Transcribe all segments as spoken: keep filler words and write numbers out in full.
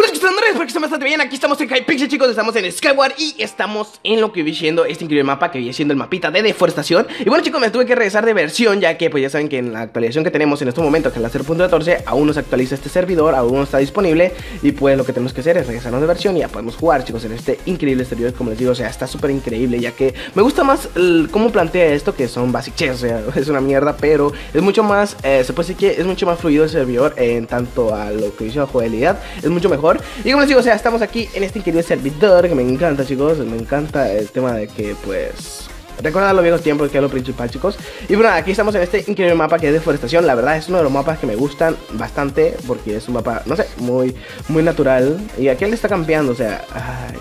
Espero que estén bastante bien. Aquí estamos en Hypixel, chicos. Estamos en SkyWars y estamos en lo que vi siendo este increíble mapa, que vi siendo el mapita de deforestación. Y bueno, chicos, me tuve que regresar de versión, ya que pues ya saben que en la actualización que tenemos en estos momentos, que es la cero punto catorce, aún no se actualiza este servidor, aún no está disponible. Y pues lo que tenemos que hacer es regresarnos de versión y ya podemos jugar, chicos, en este increíble servidor. Como les digo, o sea, está súper increíble, ya que me gusta más el, cómo plantea esto, que son basic chess. O sea, es una mierda, pero es mucho más, eh, se puede decir que es mucho más fluido el servidor en tanto a lo que dice la jugabilidad. Es mucho mejor. Y como o sea, estamos aquí en este increíble servidor que me encanta, chicos. Me encanta el tema de que, pues, recordar los viejos tiempos, que es lo principal, chicos. Y bueno, aquí estamos en este increíble mapa que es deforestación. La verdad es uno de los mapas que me gustan bastante, porque es un mapa, no sé, muy, muy natural. Y aquí él está campeando, o sea, ay,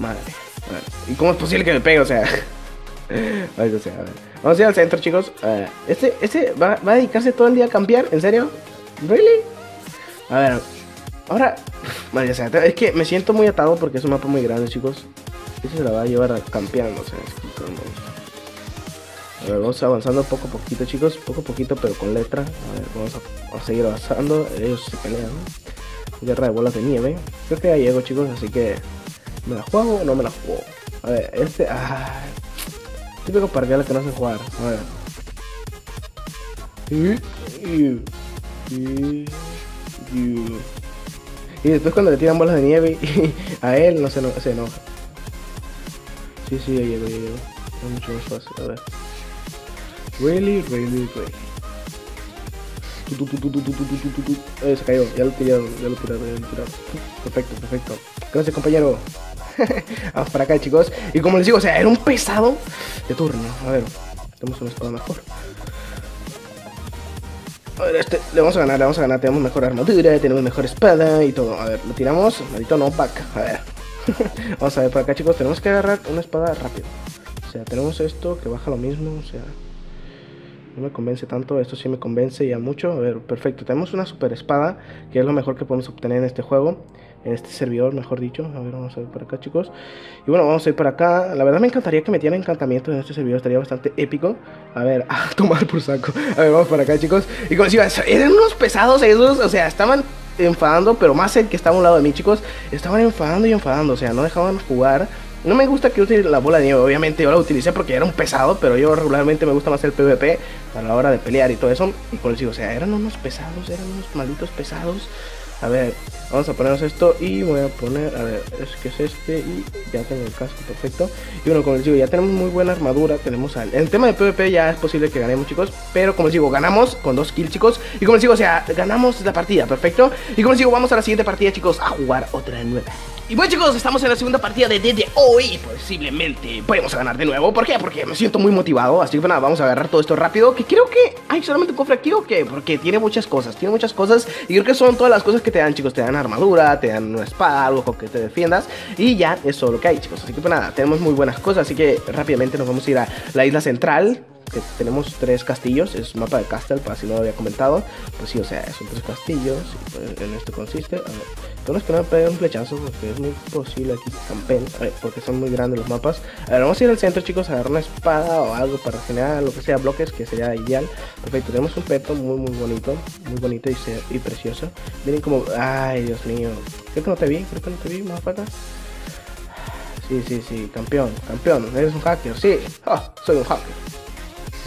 madre, madre. ¿Y cómo es posible que me pegue? O sea, ay, o sea, a ver. Vamos a ir al centro, chicos. uh, Este, este va, va a dedicarse todo el día a campear, ¿en serio? ¿Really? A ver, ahora, vale, o sea, es que me siento muy atado porque es un mapa muy grande, chicos. Eso se la va a llevar campeando, o sea, es... A ver, vamos avanzando poco a poquito, chicos. Poco a poquito, pero con letra. A ver, vamos a, a seguir avanzando. Ellos se pelean. Guerra de bolas de nieve. Creo que ya llego, chicos, así que... ¿Me la juego o no me la juego? A ver, este... Ah, típico parguela que no sé jugar. A ver. Y... y, y, y. Y después cuando le tiran bolas de nieve a él, no se, eno se enoja. Sí, sí, ya llego, ya llego. Es mucho más fácil, a ver. Really, really, really. Eh, se cayó, ya lo tiraron, ya lo tiraron, ya lo tiraron. Perfecto, perfecto. Gracias, compañero. Vamos para acá, chicos. Y como les digo, o sea, era un pesado de turno. A ver, tenemos una espada mejor. A ver, este, le vamos a ganar, le vamos a ganar, tenemos mejor armadura, tenemos mejor espada y todo. A ver, lo tiramos, maldito no pack. A ver. Vamos a ver para acá, chicos, tenemos que agarrar una espada rápido. O sea, tenemos esto que baja lo mismo, o sea, no me convence tanto, esto sí me convence ya mucho. A ver, perfecto, tenemos una super espada, que es lo mejor que podemos obtener en este juego, en este servidor, mejor dicho. A ver, vamos a ir para acá, chicos. Y bueno, vamos a ir para acá. La verdad me encantaría que metieran encantamientos en este servidor, estaría bastante épico. A ver, a tomar por saco. A ver, vamos para acá, chicos. Y como decía, eran unos pesados esos, o sea, estaban enfadando, pero más el que estaba a un lado de mí, chicos. Estaban enfadando y enfadando, o sea, no dejaban jugar. No me gusta que utilice la bola de nieve, obviamente yo la utilicé porque era un pesado, pero yo regularmente me gusta más el PvP a la hora de pelear y todo eso. Y como les digo, o sea, eran unos pesados, eran unos malditos pesados. A ver, vamos a ponernos esto y voy a poner, a ver, es que es este y ya tengo el casco, perfecto. Y bueno, como les digo, ya tenemos muy buena armadura, tenemos al... El tema de PvP ya es posible que ganemos, chicos, pero como les digo, ganamos con dos kills, chicos. Y como les digo, o sea, ganamos la partida, perfecto. Y como les digo, vamos a la siguiente partida, chicos, a jugar otra nueva. Y bueno, chicos, estamos en la segunda partida de desde hoy y posiblemente podemos ganar de nuevo. ¿Por qué? Porque me siento muy motivado, así que nada, vamos a agarrar todo esto rápido. Que creo que hay solamente un cofre aquí o qué, porque tiene muchas cosas, tiene muchas cosas. Y creo que son todas las cosas que te dan, chicos, te dan armadura, te dan una espada, algo con que te defiendas. Y ya es todo lo que hay, chicos, así que pues nada, tenemos muy buenas cosas, así que rápidamente nos vamos a ir a la isla central. Que tenemos tres castillos, es un mapa de Castle, para si no lo había comentado. Pues sí, o sea, son tres castillos y pues en esto consiste. A ver, todos que no me peguen un flechazo porque es muy posible aquí campen, a ver, porque son muy grandes los mapas. A ver, vamos a ir al centro, chicos, a agarrar una espada o algo para generar lo que sea bloques, que sería ideal. Perfecto, tenemos un peto muy muy bonito, muy bonito y, se y precioso. Miren como, ay Dios mío, creo que no te vi, creo que no te vi, más para acá. Sí, sí, sí, campeón, campeón, eres un hacker, sí, oh, soy un hacker.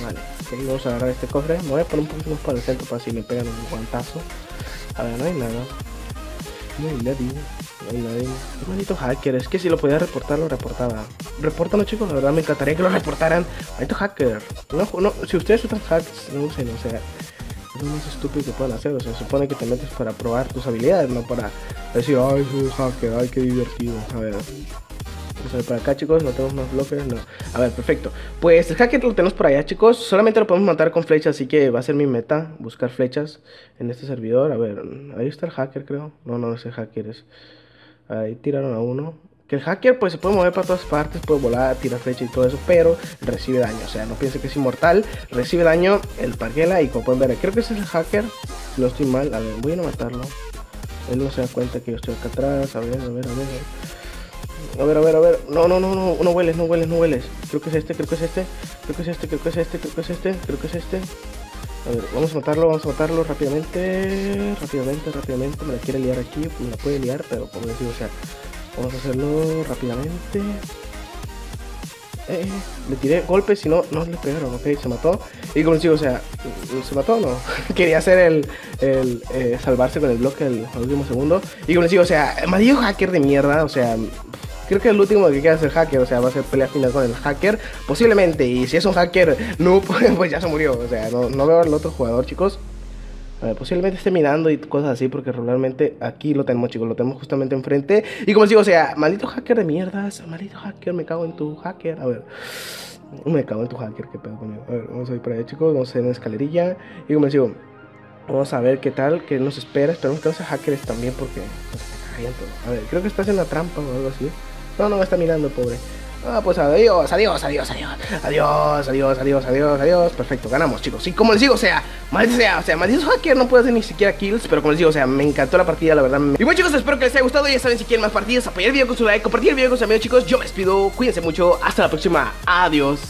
Vale, okay, vamos a agarrar este cofre. Me voy a poner un poquito más para el centro para si me pegan un guantazo. A ver, no hay nada. No hay nadie. No hay nadie. Un maldito hacker. Es que si lo podía reportar, lo reportaba. Repórtalo, chicos. La verdad me encantaría que lo reportaran. Maldito hacker. No, no, si ustedes usan hacks, no usen, o sea. Es lo más estúpido que puedan hacer. O sea, se supone que te metes para probar tus habilidades, no para decir, ay, soy un hacker, ay, qué divertido. A ver. Vamos a ver para acá, chicos, no tenemos más bloques, no. A ver, perfecto, pues el hacker lo tenemos por allá, chicos. Solamente lo podemos matar con flechas, así que va a ser mi meta, buscar flechas en este servidor. A ver, ahí está el hacker, creo. No, no, ese hacker es... Ahí tiraron a uno. Que el hacker pues se puede mover para todas partes, puede volar, tirar flecha y todo eso, pero recibe daño. O sea, no piense que es inmortal, recibe daño el parguela y como pueden ver, creo que ese es el hacker. No estoy mal, a ver, voy a no matarlo. Él no se da cuenta que yo estoy acá atrás, a ver, a ver, a ver. A ver, a ver, a ver. No, no, no, no, no hueles, no hueles, no hueles. Creo que es este, creo que es este. Creo que es este, creo que es este, creo que es este, creo que es este. A ver, vamos a matarlo, vamos a matarlo rápidamente. Rápidamente, rápidamente. Me la quiere liar aquí, pues me la puede liar, pero como les digo, o sea, vamos a hacerlo rápidamente. Eh, eh, le tiré golpes, si no, no le pegaron, ok, se mató. Y como les digo, o sea, se mató, no. Quería hacer el, el eh, salvarse con el bloque al, al último segundo. Y como les digo, o sea, maldito hacker de mierda, o sea, creo que el último que queda es el hacker, o sea, va a ser pelea final con el hacker, posiblemente. Y si es un hacker noob, pues ya se murió, o sea, no, no veo al otro jugador, chicos. A ver, posiblemente esté mirando y cosas así, porque regularmente aquí lo tenemos, chicos, lo tenemos justamente enfrente. Y como les digo, o sea, maldito hacker de mierdas, maldito hacker, me cago en tu hacker. A ver, me cago en tu hacker, qué pedo conmigo. A ver, vamos a ir para allá, chicos, vamos a ir en la escalerilla. Y como les digo, vamos a ver qué tal, qué nos espera. Esperemos que no sea hackers también, porque pues, se cagan todo. A ver, creo que está haciendo una trampa o algo así. No, no me está mirando, pobre. Ah, pues adiós, adiós, adiós, adiós. Adiós, adiós, adiós, adiós, adiós. Perfecto, ganamos, chicos. Y como les digo, o sea, maldito sea, o sea, maldito hacker no puede hacer ni siquiera kills. Pero como les digo, o sea, me encantó la partida, la verdad. Y bueno, chicos, espero que les haya gustado. Ya saben, si quieren más partidas, apoyar el video con su like, compartir el video con sus amigos, chicos. Yo me despido, cuídense mucho. Hasta la próxima, adiós.